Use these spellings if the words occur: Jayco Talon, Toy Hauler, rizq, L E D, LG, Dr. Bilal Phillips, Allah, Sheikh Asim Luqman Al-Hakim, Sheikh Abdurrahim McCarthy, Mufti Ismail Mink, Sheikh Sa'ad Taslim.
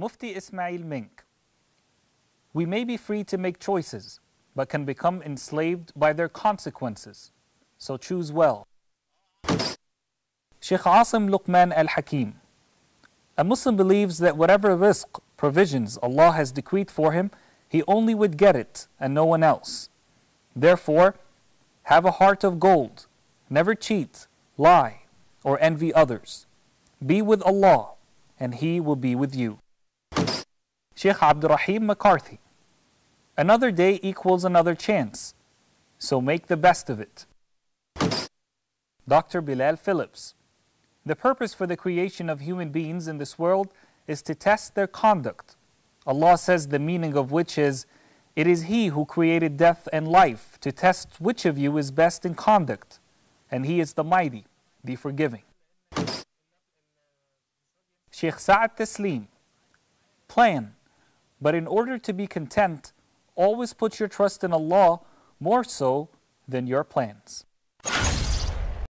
Mufti Ismail Mink. We may be free to make choices, but can become enslaved by their consequences. So choose well. Sheikh Asim Luqman Al-Hakim. A Muslim believes that whatever rizq, provisions Allah has decreed for him, he only would get it and no one else. Therefore, have a heart of gold, never cheat, lie, or envy others. Be with Allah, and He will be with you. Sheikh Abdurrahim McCarthy. Another day equals another chance, so make the best of it. Dr. Bilal Phillips. The purpose for the creation of human beings in this world is to test their conduct. Allah says, the meaning of which is, "It is He who created death and life to test which of you is best in conduct, and He is the Mighty, the Forgiving." Sheikh Sa'ad Taslim. Plan, but in order to be content, always put your trust in Allah more so than your plans.